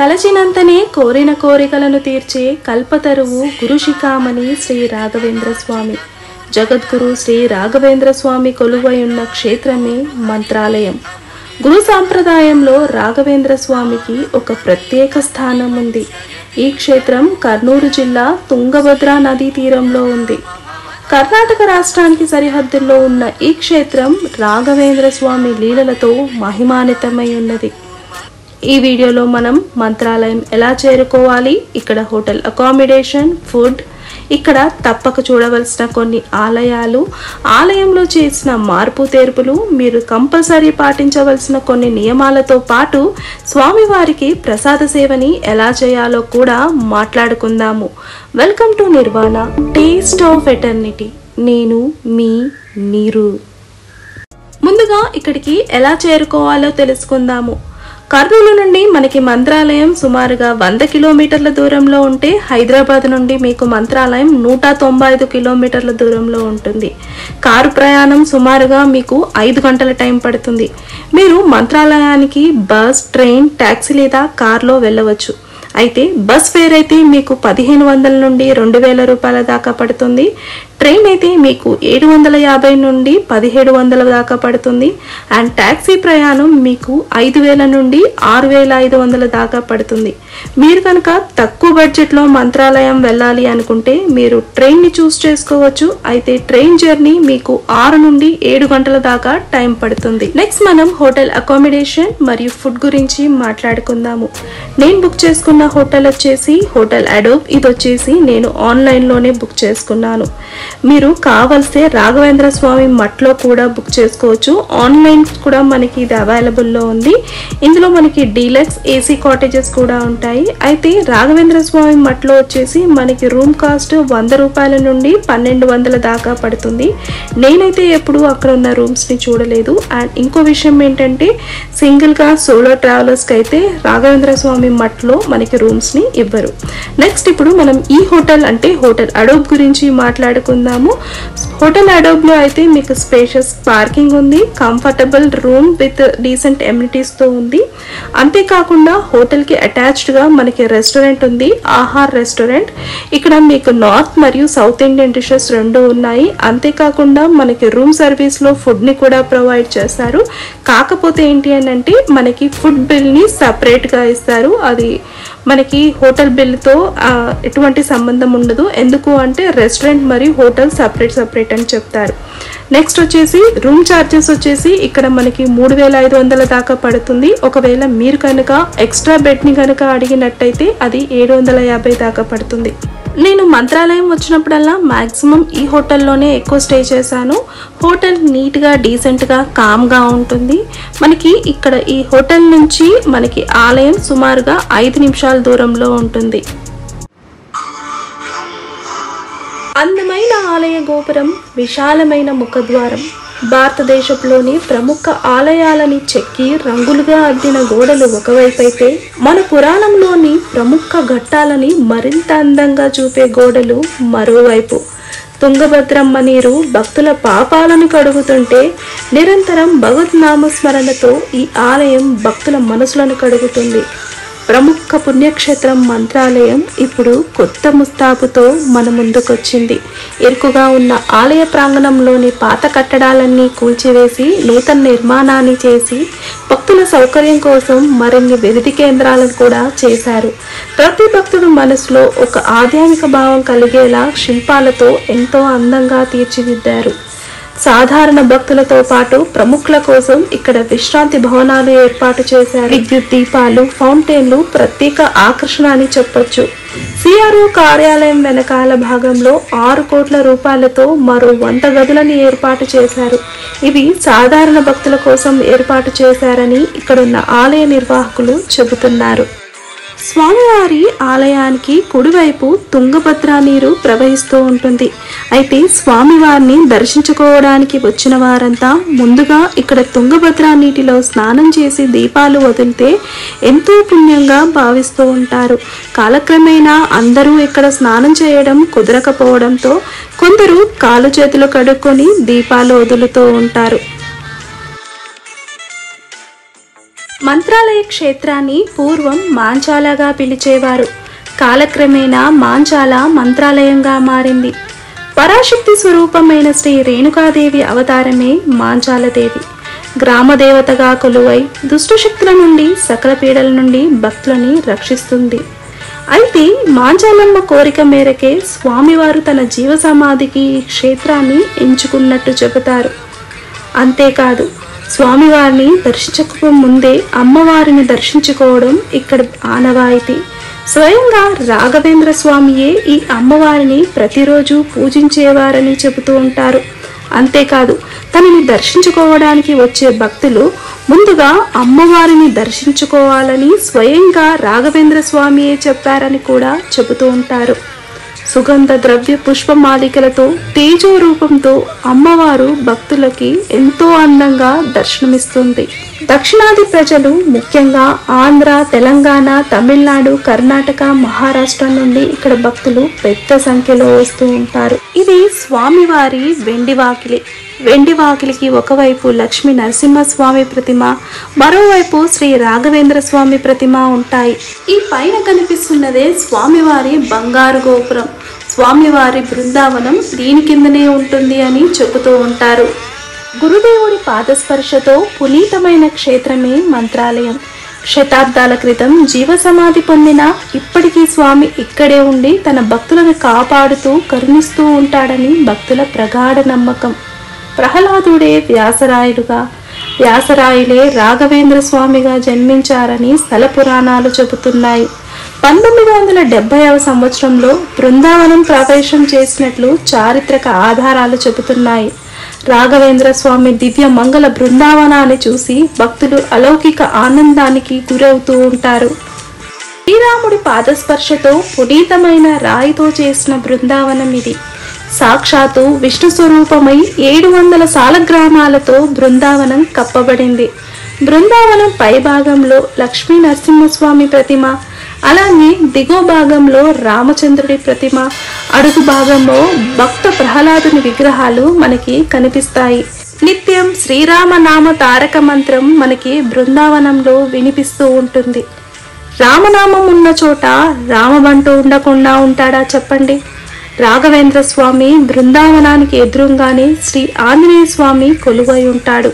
తలచినంతనే కోరిన కోరికలను తీర్చే కల్పతరువు గురుశిఖామణి శ్రీ రాఘవేంద్ర స్వామి. జగద్గురు శ్రీ రాఘవేంద్ర స్వామి కొలువైయున్న క్షేత్రమే మంత్రాలయం. గురు సాంప్రదాయంలో రాఘవేంద్ర స్వామికి ఒక ప్రత్యేక స్థానం ఉంది. ఈ క్షేత్రం కర్నూలు జిల్లా తుంగభద్ర నదీ తీరంలో ఉంది. కర్ణాటక రాష్ట్రానికి సరిహద్దుల్లో ఉన్న ఈ క్షేత్రం రాఘవేంద్ర స్వామి లీలలతో మహిమాన్వితమై ఉన్నది. ఈ వీడియోలో మనం మంత్రాలయం ఎలా చేరుకోవాలి, ఇక్కడ హోటల్ అకామిడేషన్, ఫుడ్, ఇక్కడ తప్పక చూడవలసిన కొన్ని ఆలయాలు, ఆలయంలో చేసిన మార్పు తీర్పులు, మీరు కంపల్సరీ పాటించవలసిన కొన్ని నియమాలతో పాటు స్వామివారికి ప్రసాద సేవని ఎలా చేయాలో కూడా మాట్లాడుకుందాము. Welcome to Nirvana taste of eternity. నేను మీ నీరు. ముందుగా ఇక్కడికి ఎలా చేరుకోవాలో తెలుసుకుందాము. కర్నూలు నుండి మనకి మంత్రాలయం సుమారుగా 100 కిలోమీటర్ల దూరంలో ఉంటే, హైదరాబాద్ నుండి మీకు మంత్రాలయం 195 కిలోమీటర్ల దూరంలో ఉంటుంది. కారు ప్రయాణం సుమారుగా మీకు 5 గంటల టైం పడుతుంది. మీరు మంత్రాలయానికి బస్, ట్రైన్, ట్యాక్సీ లేదా కార్లో వెళ్ళవచ్చు. అయితే బస్ ఫేర్ అయితే మీకు 1500 నుండి 2000 రూపాయల దాకా పడుతుంది. ట్రైన్ అయితే మీకు 750 నుండి 1700 దాకా పడుతుంది. అండ్ ట్యాక్సీ ప్రయాణం మీకు 5000 నుండి 6500 దాకా పడుతుంది. మీరు కనుక తక్కువ బడ్జెట్లో మంత్రాలయం వెళ్ళాలి అనుకుంటే మీరు ట్రైన్ని చూస్ చేసుకోవచ్చు. అయితే ట్రైన్ జర్నీ మీకు 6 నుండి 7 గంటల దాకా టైం పడుతుంది. నెక్స్ట్ మనం హోటల్ అకామిడేషన్ మరియు ఫుడ్ గురించి మాట్లాడుకుందాము. నేను బుక్ చేసుకున్న హోటల్ వచ్చేసి హోటల్ అడోబ్. ఇది వచ్చేసి నేను ఆన్లైన్లోనే బుక్ చేసుకున్నాను. మీరు కావలిస్తే రాఘవేంద్ర స్వామి మట్లో కూడా బుక్ చేసుకోవచ్చు. ఆన్లైన్ కూడా మనకి ఇది అవైలబుల్లో ఉంది. ఇందులో మనకి డీలక్స్, ఏసీ కాటేజెస్ కూడా ఉంటాయి. అయితే రాఘవేంద్ర స్వామి మట్లో వచ్చేసి మనకి రూమ్ కాస్ట్ 100 రూపాయల నుండి 1200 దాకా పడుతుంది. నేనైతే ఎప్పుడూ అక్కడ ఉన్న రూమ్స్ని చూడలేదు. అండ్ ఇంకో విషయం ఏంటంటే, సింగిల్గా సోలో ట్రావెలర్స్కి అయితే రాఘవేంద్ర స్వామి మట్లో మనకి రూమ్స్ని ఇవ్వరు. నెక్స్ట్ ఇప్పుడు మనం ఈ హోటల్ అంటే హోటల్ అడోబ్ గురించి మాట్లాడుకుందాం. హోటల్ అడోబ్ లో అయితే మీకు స్పేషియస్ పార్కింగ్ ఉంది. Comfortable room with decent amenities తో ఉంది. అంతేకాకుండా హోటల్ కి అటాచ్డ్ గా మనకి రెస్టారెంట్ ఉంది, ఆహార్ రెస్టారెంట్. ఇక్కడ మీకు నార్త్ మరియు సౌత్ ఇండియన్ డిషెస్ రెండు ఉన్నాయి. అంతేకాకుండా మనకి రూమ్ సర్వీస్ లో ఫుడ్ ని కూడా ప్రొవైడ్ చేస్తారు. కాకపోతే ఏంటి అని అంటే, మనకి ఫుడ్ బిల్ ని సపరేట్ గా ఇస్తారు. అది మనకి హోటల్ బిల్తో ఎటువంటి సంబంధం ఉండదు. ఎందుకు అంటే రెస్టారెంట్ మరియు హోటల్ సపరేట్ అని చెప్తారు. నెక్స్ట్ వచ్చేసి రూమ్ ఛార్జెస్ వచ్చేసి ఇక్కడ మనకి 3500 దాకా పడుతుంది. ఒకవేళ మీరు కనుక ఎక్స్ట్రా బెడ్ని కనుక అడిగినట్టయితే అది 750 దాకా పడుతుంది. నేను మంత్రాలయం వచ్చినప్పుడల్లా మ్యాక్సిమం ఈ హోటల్లోనే ఎక్కువ స్టే చేశాను. హోటల్ నీట్గా, డీసెంట్గా, కామ్గా ఉంటుంది. మనకి ఇక్కడ ఈ హోటల్ నుంచి మనకి ఆలయం సుమారుగా 5 నిమిషాల దూరంలో ఉంటుంది. అందమైన ఆలయ గోపురం, విశాలమైన ముఖద్వారం, భారతదేశంలోని ప్రముఖ ఆలయాలని చెక్కి రంగులుగా అద్దిన గోడలు ఒకవైపైతే, మన పురాణంలోని ప్రముఖ ఘట్టాలని మరింత అందంగా చూపే గోడలు మరోవైపు. తుంగభద్రమ్మ నీరు భక్తుల పాపాలను కడుగుతుంటే, నిరంతరం భగవద్ నామస్మరణతో ఈ ఆలయం భక్తుల మనసులను కడుగుతుంది. ప్రముఖ పుణ్యక్షేత్రం మంత్రాలయం ఇప్పుడు కొత్త ముస్తాబుతో మన ముందుకొచ్చింది. ఇరుకుగా ఉన్న ఆలయ ప్రాంగణంలోని పాత కట్టడాలన్నీ కూల్చివేసి నూతన నిర్మాణాన్ని చేసి భక్తుల సౌకర్యం కోసం మరిన్ని విధి కేంద్రాలను కూడా చేశారు. ప్రతి భక్తుడు మనసులో ఒక ఆధ్యాత్మిక భావం కలిగేలా శిల్పాలతో ఎంతో అందంగా తీర్చిదిద్దారు. సాధారణ భక్తులతో పాటు ప్రముఖుల కోసం ఇక్కడ విశ్రాంతి భవనాలు ఏర్పాటు చేశారు. విద్యుత్ దీపాలు, ఫౌంటైన్లు ప్రత్యేక ఆకర్షణ అని చెప్పొచ్చు. సిఆర్ఓ కార్యాలయం వెనకాల భాగంలో 6 కోట్ల రూపాయలతో మరో 100 గదులను ఏర్పాటు చేశారు. ఇవి సాధారణ భక్తుల కోసం ఏర్పాటు చేశారని ఇక్కడున్న ఆలయ నిర్వాహకులు చెబుతున్నారు. స్వామివారి ఆలయానికి కుడివైపు తుంగభద్ర నీరు ప్రవహిస్తూ ఉంటుంది. అయితే స్వామివారిని దర్శించుకోవడానికి వచ్చిన వారంతా ముందుగా ఇక్కడ తుంగభద్ర నీటిలో స్నానం చేసి దీపాలు వదిలితే ఎంతో పుణ్యంగా భావిస్తూ ఉంటారు. కాలక్రమేణా అందరూ ఇక్కడ స్నానం చేయడం కుదరకపోవడంతో కొందరు కాలు చేతులు కడుక్కొని దీపాలు వదులుతూ ఉంటారు. మంత్రాలయ క్షేత్రాన్ని పూర్వం మాంచాలగా పిలిచేవారు. కాలక్రమేణా మాంచాల మంత్రాలయంగా మారింది. పరాశక్తి స్వరూపమైన శ్రీ రేణుకాదేవి అవతారమే మాంచాలదేవి. గ్రామదేవతగా కొలువై దుష్టశక్తుల నుండి, సకల పీడల నుండి భక్తులని రక్షిస్తుంది. అయితే మాంచాలమ్మ కోరిక మేరకే స్వామివారు తన జీవ సమాధికి ఈ క్షేత్రాన్ని ఎంచుకున్నట్టు చెబుతారు. అంతేకాదు, స్వామివారిని దర్శించక ముందే అమ్మవారిని దర్శించుకోవడం ఇక్కడ ఆనవాయితీ. స్వయంగా రాఘవేంద్ర స్వామియే ఈ అమ్మవారిని ప్రతిరోజు పూజించేవారని చెబుతూ ఉంటారు. అంతేకాదు, తనని దర్శించుకోవడానికి వచ్చే భక్తులు ముందుగా అమ్మవారిని దర్శించుకోవాలని స్వయంగా రాఘవేంద్ర స్వామియే చెప్పారని కూడా చెబుతూ ఉంటారు. సుగంధ ద్రవ్య పుష్పమాలికలతో, తేజో రూపంతో అమ్మవారు భక్తులకి ఎంతో అందంగా దర్శనమిస్తుంది. దక్షిణాది ప్రజలు, ముఖ్యంగా ఆంధ్ర, తెలంగాణ, తమిళనాడు, కర్ణాటక, మహారాష్ట్ర నుండి ఇక్కడ భక్తులు పెద్ద సంఖ్యలో వస్తూ ఉంటారు. ఇది స్వామివారి వెండివాకిలి. వెండివాకిలికి ఒకవైపు లక్ష్మీ నరసింహస్వామి ప్రతిమ, మరోవైపు శ్రీ రాఘవేంద్ర స్వామి ప్రతిమ ఉంటాయి. ఈ పైన కనిపిస్తున్నదే స్వామివారి బంగారు గోపురం. స్వామివారి బృందావనం దీని కిందనే ఉంటుంది అని చెబుతూ ఉంటారు. గురుదేవుడి పాదస్పర్శతో పునీతమైన క్షేత్రమే మంత్రాలయం. శతాబ్దాల క్రితం జీవ సమాధి పొందిన ఇప్పటికీ స్వామి ఇక్కడే ఉండి తన భక్తులను కాపాడుతూ, కరుణిస్తూ ఉంటాడని భక్తుల ప్రగాఢ నమ్మకం. ప్రహ్లాదుడే వ్యాసరాయుడుగా, వ్యాసరాయులే రాఘవేంద్ర స్వామిగా జన్మించారని స్థల పురాణాలు చెబుతున్నాయి. 1970వ సంవత్సరంలో బృందావనం ప్రవేశం చేసినట్లు చారిత్రక ఆధారాలు చెబుతున్నాయి. రాఘవేంద్ర స్వామి దివ్య మంగళ బృందావనాన్ని చూసి భక్తులు అలౌకిక ఆనందానికి గురవుతూ ఉంటారు. శ్రీరాముడి పాదస్పర్శతో పునీతమైన రాయితో చేసిన బృందావనం ఇది. సాక్షాత్తు విష్ణు స్వరూపమై 700 సాలగ్రామాలతో బృందావనం కప్పబడింది. బృందావనం పైభాగంలో లక్ష్మీ నరసింహస్వామి ప్రతిమ, అలాగే దిగువ భాగంలో రామచంద్రుడి ప్రతిమ, అడుగు భాగంలో భక్త ప్రహ్లాదుని విగ్రహాలు మనకి కనిపిస్తాయి. నిత్యం శ్రీరామనామ తారక మంత్రం మనకి బృందావనంలో వినిపిస్తూ ఉంటుంది. రామనామం ఉన్న చోట రామబంటూ ఉండకుండా ఉంటాడా చెప్పండి? రాఘవేంద్ర స్వామి బృందావనానికి ఎదురుగానే శ్రీ ఆంజనేయ స్వామి కొలువై ఉంటాడు.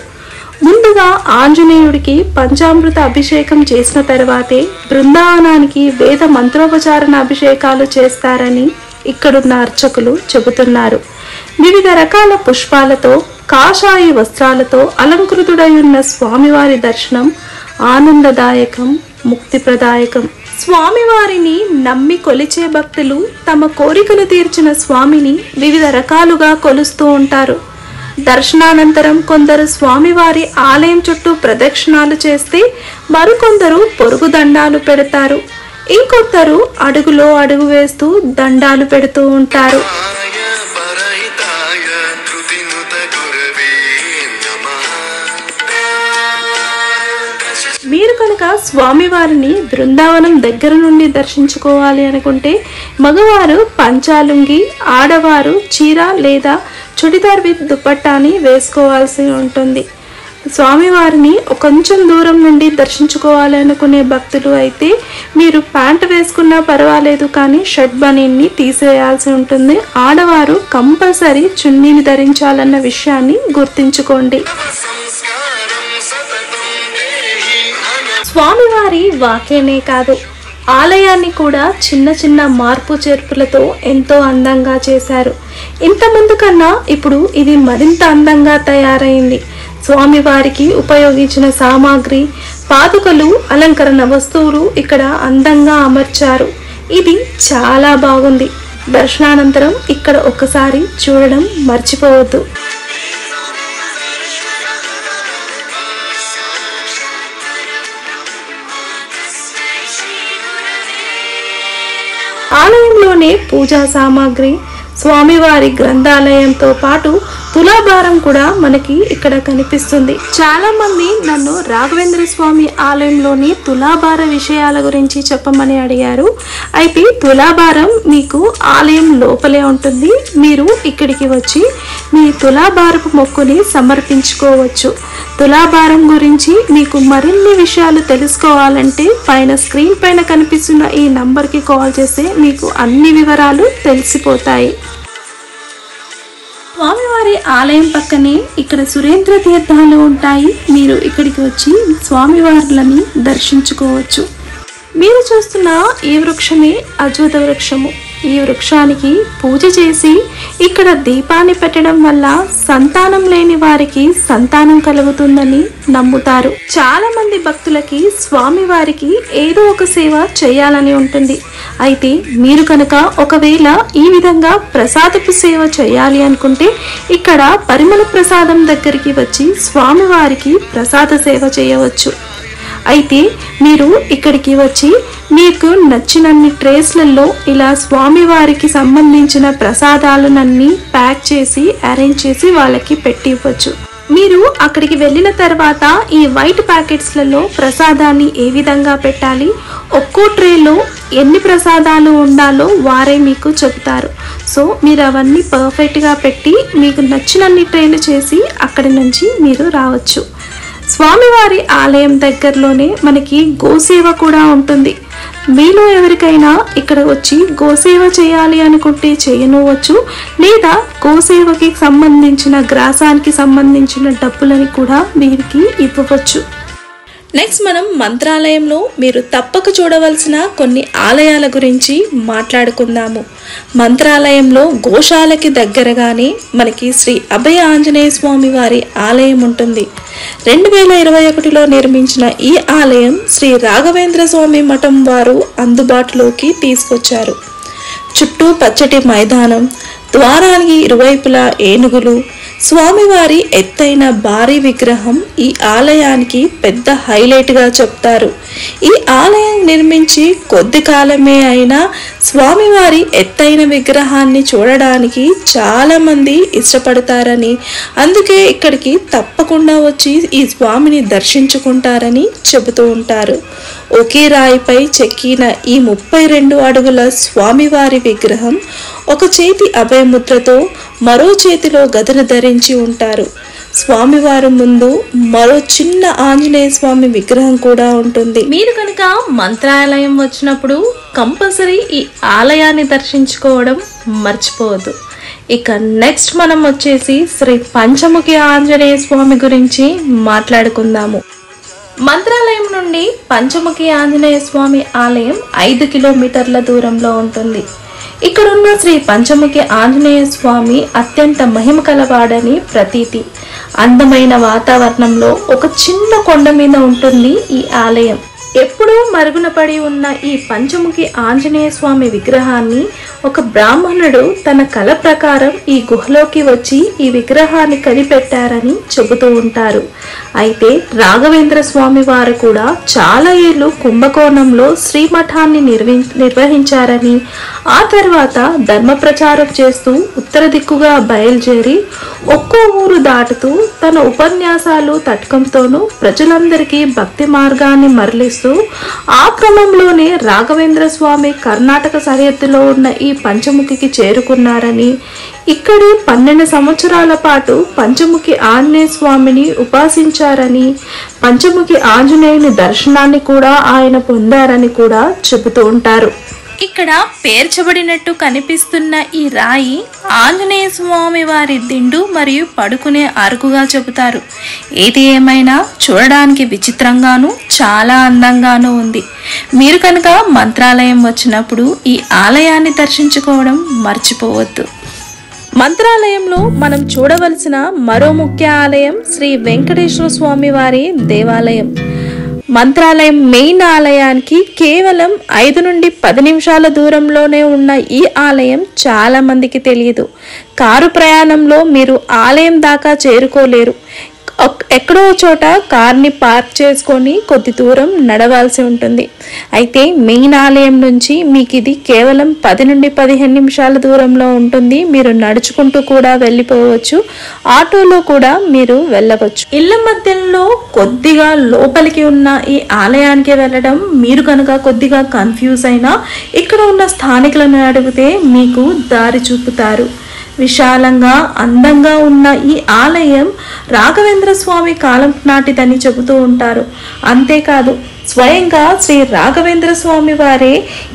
ముందుగా ఆంజనేయుడికి పంచామృత అభిషేకం చేసిన తర్వాతే బృందావనానికి వేద మంత్రోపచారణ అభిషేకాలు చేస్తారని ఇక్కడున్న అర్చకులు చెబుతున్నారు. వివిధ రకాల పుష్పాలతో, కాషాయ వస్త్రాలతో అలంకృతుడై ఉన్న స్వామివారి దర్శనం ఆనందదాయకం, ముక్తిప్రదాయకం. స్వామివారిని నమ్మి కొలిచే భక్తులు తమ కోరికలు తీర్చిన స్వామిని వివిధ రకాలుగా కొలుస్తూ ఉంటారు. దర్శనానంతరం కొందరు స్వామివారి ఆలయం చుట్టూ ప్రదక్షిణాలు చేస్తే, మరికొందరు పొరుగు దండాలు పెడతారు, ఇంకొందరు అడుగులో అడుగు వేస్తూ దండాలు పెడుతూ ఉంటారు. మీరు కనుక స్వామివారిని బృందావనం దగ్గర నుండి దర్శించుకోవాలి అనుకుంటే మగవారు పంచాలుంగి, ఆడవారు చీర లేదా చుడిదార్ విత్ దుపట్టాని వేసుకోవాల్సి ఉంటుంది. స్వామివారిని కొంచెం దూరం నుండి దర్శించుకోవాలి అనుకునే భక్తులు అయితే మీరు ప్యాంట్ వేసుకున్నా పర్వాలేదు, కానీ షర్ట్ బనీన్ని తీసివేయాల్సి ఉంటుంది. ఆడవారు కంపల్సరీ చున్నీని ధరించాలన్న విషయాన్ని గుర్తుంచుకోండి. స్వామివారి వాకేనే కాదు, ఆలయాన్ని కూడా చిన్న చిన్న మార్పు చేర్పులతో ఎంతో అందంగా చేశారు. ఇంతకుముందు కన్నా ఇప్పుడు ఇది మరింత అందంగా తయారైంది. స్వామివారికి ఉపయోగించిన సామాగ్రి, పాదుకలు, అలంకరణ వస్తువులు ఇక్కడ అందంగా అమర్చారు. ఇది చాలా బాగుంది. దర్శనానంతరం ఇక్కడ ఒక్కసారి చూడడం మర్చిపోవద్దు. ఆలయంలోనే పూజా సామాగ్రి, స్వామివారి గ్రంథాలయంతో పాటు తులాభారం కూడా మనకి ఇక్కడ కనిపిస్తుంది. చాలా మంది నన్ను రాఘవేంద్ర స్వామి ఆలయంలోని తులాభార విషయాల గురించి చెప్పమని అడిగారు. అయితే తులాభారం మీకు ఆలయం లోపలే ఉంటుంది. మీరు ఇక్కడికి వచ్చి మీ తులాభారపు మొక్కుని సమర్పించుకోవచ్చు. తులాభారం గురించి మీకు మరిన్ని విషయాలు తెలుసుకోవాలంటే పైన స్క్రీన్ పైన కనిపిస్తున్న ఈ నంబర్కి కాల్ చేస్తే మీకు అన్ని వివరాలు తెలిసిపోతాయి. స్వామివారి ఆలయం పక్కనే ఇక్కడ సురేంద్ర తీర్థాలు ఉంటాయి. మీరు ఇక్కడికి వచ్చి స్వామివార్లని దర్శించుకోవచ్చు. మీరు చూస్తున్న ఈ వృక్షమే అద్భుత వృక్షము. ఈ వృక్షానికి పూజ చేసి ఇక్కడ దీపాన్ని పెట్టడం వల్ల సంతానం లేని వారికి సంతానం కలుగుతుందని నమ్ముతారు. చాలా మంది భక్తులకి స్వామివారికి ఏదో ఒక సేవ చేయాలని ఉంటుంది. అయితే మీరు కనుక ఒకవేళ ఈ విధంగా ప్రసాదపు సేవ చేయాలి అనుకుంటే ఇక్కడ పరిమళ ప్రసాదం దగ్గరికి వచ్చి స్వామివారికి ప్రసాద సేవ చేయవచ్చు. అయితే మీరు ఇక్కడికి వచ్చి మీకు నచ్చినన్ని ట్రేస్లలో ఇలా స్వామివారికి సంబంధించిన ప్రసాదాలన్నీ ప్యాక్ చేసి అరేంజ్ చేసి వాళ్ళకి పెట్టి ఇవ్వచ్చు. మీరు అక్కడికి వెళ్ళిన తర్వాత ఈ వైట్ ప్యాకెట్స్లలో ప్రసాదాన్ని ఏ విధంగా పెట్టాలి, ఒక్కో ట్రేలో ఎన్ని ప్రసాదాలు ఉండాలో వారే మీకు చెప్తారు. సో మీరు అవన్నీ పర్ఫెక్ట్గా పెట్టి మీకు నచ్చినన్ని ట్రేలు చేసి అక్కడి నుంచి మీరు రావచ్చు. స్వామివారి ఆలయం దగ్గరలోనే మనకి గోసేవ కూడా ఉంటుంది. మీలో ఎవరికైనా ఇక్కడ వచ్చి గోసేవ చేయాలి అనుకుంటే చేయనవచ్చు, లేదా గోసేవకి సంబంధించిన గ్రాసానికి సంబంధించిన డబ్బులని కూడా వీరికి ఇవ్వవచ్చు. నెక్స్ట్ మనం మంత్రాలయంలో మీరు తప్పక చూడవలసిన కొన్ని ఆలయాల గురించి మాట్లాడుకుందాము. మంత్రాలయంలో గోశాలకి దగ్గరగానే మనకి శ్రీ అభయ ఆంజనేయ స్వామి వారి ఆలయం ఉంటుంది. 2021లో నిర్మించిన ఈ ఆలయం శ్రీ రాఘవేంద్ర స్వామి మఠం వారు అందుబాటులోకి తీసుకొచ్చారు. చుట్టూ పచ్చటి మైదానం, ద్వారానికి ఇరువైపులా ఏనుగులు, స్వామివారి ఎత్తైన భారీ విగ్రహం ఈ ఆలయానికి పెద్ద హైలైట్గా చెప్తారు. ఈ ఆలయం నిర్మించి కొద్ది కాలమే అయినా స్వామివారి ఎత్తైన విగ్రహాన్ని చూడడానికి చాలామంది ఇష్టపడతారని, అందుకే ఇక్కడికి తప్పకుండా వచ్చి ఈ స్వామిని దర్శించుకుంటారని చెబుతూ ఉంటారు. ఒకే రాయిపై చెక్కిన ఈ 32 అడుగుల స్వామివారి విగ్రహం ఒక చేతి అభయముద్రతో మరో చేతిలో గదను ధరించి ఉంటారు. స్వామివారి ముందు మరో చిన్న ఆంజనేయ స్వామి విగ్రహం కూడా ఉంటుంది. మీరు కనుక మంత్రాలయం వచ్చినప్పుడు కంపల్సరీ ఈ ఆలయాన్ని దర్శించుకోవడం మర్చిపోవద్దు. ఇక నెక్స్ట్ మనం వచ్చేసి శ్రీ పంచముఖి ఆంజనేయ స్వామి గురించి మాట్లాడుకుందాము. మంత్రాలయం నుండి పంచముఖి ఆంజనేయ స్వామి ఆలయం 5 కిలోమీటర్ల దూరంలో ఉంటుంది. ఇక్కడున్న శ్రీ పంచముఖి ఆంజనేయ స్వామి అత్యంత మహిమ కలవాడని ప్రతీతి. అందమైన వాతావరణంలో ఒక చిన్న కొండ మీద ఉంటుంది ఈ ఆలయం. ఎప్పుడూ మరుగున పడి ఉన్న ఈ పంచముఖి ఆంజనేయ స్వామి విగ్రహాన్ని ఒక బ్రాహ్మణుడు తన కల ప్రకారం ఈ గుహలోకి వచ్చి ఈ విగ్రహాన్ని కనిపెట్టారని చెబుతూ ఉంటారు. అయితే రాఘవేంద్ర స్వామి వారు కూడా చాలా ఏళ్ళు కుంభకోణంలో శ్రీమఠాన్ని నిర్వహించారని, ఆ తర్వాత ధర్మ ప్రచారం చేస్తూ ఉత్తర దిక్కుగా బయలుదేరి ఒక్కో ఊరు దాటుతూ తన ఉపన్యాసాలు తటకంతోనూ ప్రజలందరికీ భక్తి మార్గాన్ని మరలిస్తూ, ఆ క్రమంలోనే రాఘవేంద్ర స్వామి కర్ణాటక సరిహద్దులో ఉన్న ఈ పంచముఖికి చేరుకున్నారని, ఇక్కడే 12 సంవత్సరాల పాటు పంచముఖి ఆంజనేయ స్వామిని ఉపాసించారని, పంచముఖి ఆంజనేయుని దర్శనాన్ని కూడా ఆయన పొందారని కూడా చెబుతూ ఉంటారు. ఇక్కడ పేర్చబడినట్టు కనిపిస్తున్న ఈ రాయి ఆంజనేయ స్వామి వారి దిండు మరియు పడుకునే అరుగుగా చెబుతారు. ఏది ఏమైనా చూడడానికి విచిత్రంగాను చాలా అందంగాను ఉంది. మీరు కనుక మంత్రాలయం వచ్చినప్పుడు ఈ ఆలయాన్ని దర్శించుకోవడం మర్చిపోవద్దు. మంత్రాలయంలో మనం చూడవలసిన మరో ముఖ్య ఆలయం శ్రీ వెంకటేశ్వర స్వామి వారి దేవాలయం. మంత్రాలయం మెయిన్ ఆలయానికి కేవలం 5 నుండి 10 నిమిషాల దూరంలోనే ఉన్న ఈ ఆలయం చాలా మందికి తెలియదు. కారు ప్రయాణంలో మీరు ఆలయం దాకా చేరుకోలేరు. ఎక్కడో చోట కార్ని పార్క్ చేసుకొని కొద్ది దూరం నడవాల్సి ఉంటుంది. అయితే మెయిన్ ఆలయం నుంచి మీకు ఇది కేవలం 10 నుండి 15 నిమిషాల దూరంలో ఉంటుంది. మీరు నడుచుకుంటూ కూడా వెళ్ళిపోవచ్చు, ఆటోలో కూడా మీరు వెళ్ళవచ్చు. ఇళ్ళ మధ్యలో కొద్దిగా లోపలికి ఉన్న ఈ ఆలయానికి వెళ్ళడం మీరు కనుక కొద్దిగా కన్ఫ్యూజ్ అయినా ఇక్కడ ఉన్న స్థానికులను అడిగితే మీకు దారి చూపుతారు. విశాలంగా అందంగా ఉన్న ఈ ఆలయం రాఘవేంద్ర స్వామి కాలం నాటిదని చెబుతూ ఉంటారు. అంతేకాదు స్వయంగా శ్రీ రాఘవేంద్ర స్వామి వారే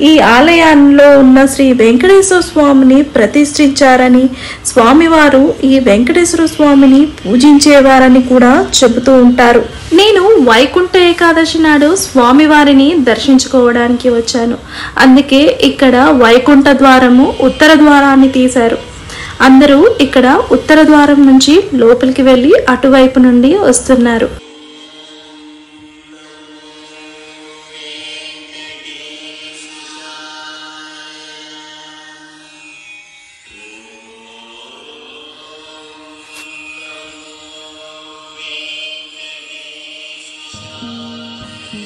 ఈ ఆలయంలో ఉన్న శ్రీ వెంకటేశ్వర స్వామిని ప్రతిష్ఠించారని, స్వామివారు ఈ వెంకటేశ్వర స్వామిని పూజించేవారని కూడా చెబుతూ ఉంటారు. నేను వైకుంఠ ఏకాదశి నాడు స్వామివారిని దర్శించుకోవడానికి వచ్చాను. అందుకే ఇక్కడ వైకుంఠ ద్వారము ఉత్తర ద్వారాన్ని తీశారు. అందరూ ఇక్కడ ఉత్తర ద్వారం నుంచి లోపలికి వెళ్ళి అటువైపు నుండి వస్తున్నారు.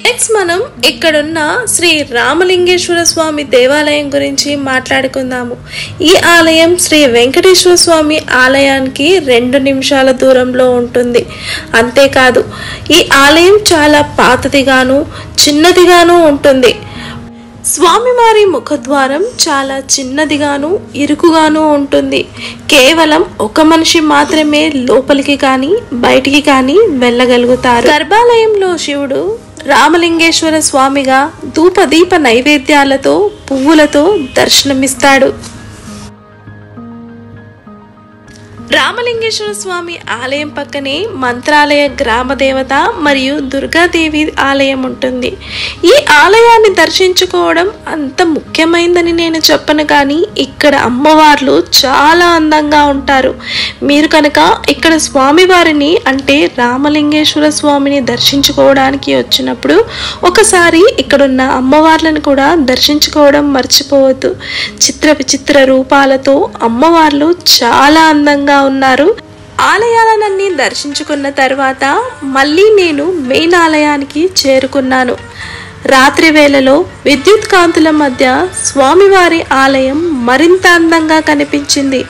నెక్స్ట్ మనం ఇక్కడున్న శ్రీ రామలింగేశ్వర స్వామి దేవాలయం గురించి మాట్లాడుకుందాము. ఈ ఆలయం శ్రీ వెంకటేశ్వర స్వామి ఆలయానికి 2 నిమిషాల దూరంలో ఉంటుంది. అంతేకాదు ఈ ఆలయం చాలా పాతదిగాను చిన్నదిగాను ఉంటుంది. స్వామివారి ముఖద్వారం చాలా చిన్నదిగాను ఇరుకుగాను ఉంటుంది. కేవలం ఒక మనిషి మాత్రమే లోపలికి కానీ బయటికి కానీ వెళ్ళగలుగుతారు. గర్భాలయంలో శివుడు రామలింగేశ్వర స్వామిగా ధూపదీప నైవేద్యాలతో పువ్వులతో దర్శనమిస్తాడు. రామలింగేశ్వర స్వామి ఆలయం పక్కనే మంత్రాలయ గ్రామ దేవత మరియు దుర్గాదేవి ఆలయం ఉంటుంది. ఈ ఆలయాన్ని దర్శించుకోవడం అంత ముఖ్యమైనదని నేను చెప్పను, కానీ ఇక్కడ అమ్మవార్లు చాలా అందంగా ఉంటారు. మీరు కనుక ఇక్కడ స్వామివారిని అంటే రామలింగేశ్వర స్వామిని దర్శించుకోవడానికి వచ్చినప్పుడు ఒకసారి ఇక్కడున్న అమ్మవార్లను కూడా దర్శించుకోవడం మర్చిపోవద్దు. చిత్ర విచిత్ర రూపాలతో అమ్మవార్లు చాలా అందంగా ఉన్నారు. ఆలయాలన్నీ దర్శించుకున్న తర్వాత మళ్ళీ నేను మెయిన్ ఆలయానికి చేరుకున్నాను. రాత్రి వేళలో విద్యుత్ కాంతుల మధ్య స్వామివారి ఆలయం మరింత అందంగా కనిపించింది.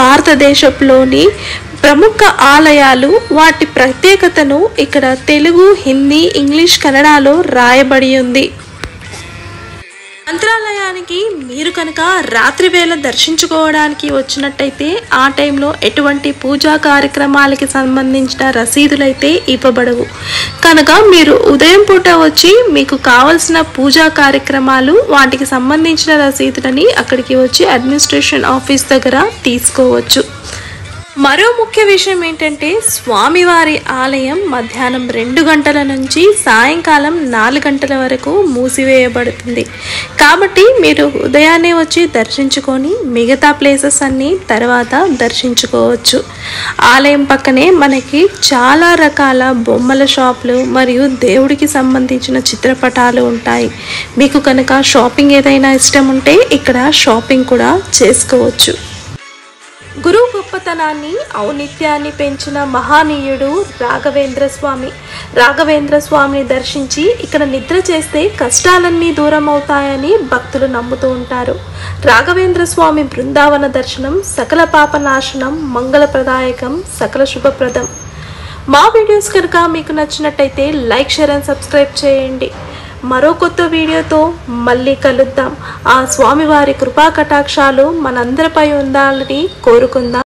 భారతదేశంలోని ప్రముఖ ఆలయాలు వాటి ప్రత్యేకతను ఇక్కడ తెలుగు, హిందీ, ఇంగ్లీష్, కన్నడలో రాయబడి ఉంది. మంత్రాలయానికి మీరు కనుక రాత్రి వేళ దర్శించుకోవడానికి వచ్చినట్టయితే ఆ టైంలో ఎటువంటి పూజా కార్యక్రమాలకి సంబంధించిన రసీదులైతే ఇవ్వబడవు. కనుక మీరు ఉదయం పూట వచ్చి మీకు కావలసిన పూజా కార్యక్రమాలు వాటికి సంబంధించిన రసీదులని అక్కడికి వచ్చి అడ్మినిస్ట్రేషన్ ఆఫీస్ దగ్గర తీసుకోవచ్చు. మరో ముఖ్య విషయం ఏంటంటే స్వామివారి ఆలయం మధ్యాహ్నం 2 గంటల నుంచి సాయంకాలం 4 గంటల వరకు మూసివేయబడుతుంది. కాబట్టి మీరు ఉదయాన్నే వచ్చి దర్శించుకొని మిగతా ప్లేసెస్ అన్నీ తర్వాత దర్శించుకోవచ్చు. ఆలయం పక్కనే మనకి చాలా రకాల బొమ్మల షాపులు మరియు దేవుడికి సంబంధించిన చిత్రపటాలు ఉంటాయి. మీకు కనుక షాపింగ్ ఏదైనా ఇష్టం ఉంటే ఇక్కడ షాపింగ్ కూడా చేసుకోవచ్చు. గురువు గొప్పతనాన్ని ఔనిత్యాన్ని పెంచిన మహానీయుడు రాఘవేంద్ర స్వామి. రాఘవేంద్ర స్వామిని దర్శించి ఇక్కడ నిద్ర చేస్తే కష్టాలన్నీ దూరం అవుతాయని భక్తులు నమ్ముతూ ఉంటారు. రాఘవేంద్ర స్వామి బృందావన దర్శనం సకల పాపనాశనం, మంగళప్రదాయకం, సకల శుభప్రదం. మా వీడియోస్ కనుక మీకు నచ్చినట్టయితే లైక్, షేర్ అండ్ సబ్స్క్రైబ్ చేయండి. మరో కొత్త వీడియోతో మళ్ళీ కలుద్దాం. ఆ స్వామివారి కృపా కటాక్షాలు మనందరిపై ఉండాలని కోరుకుందాం.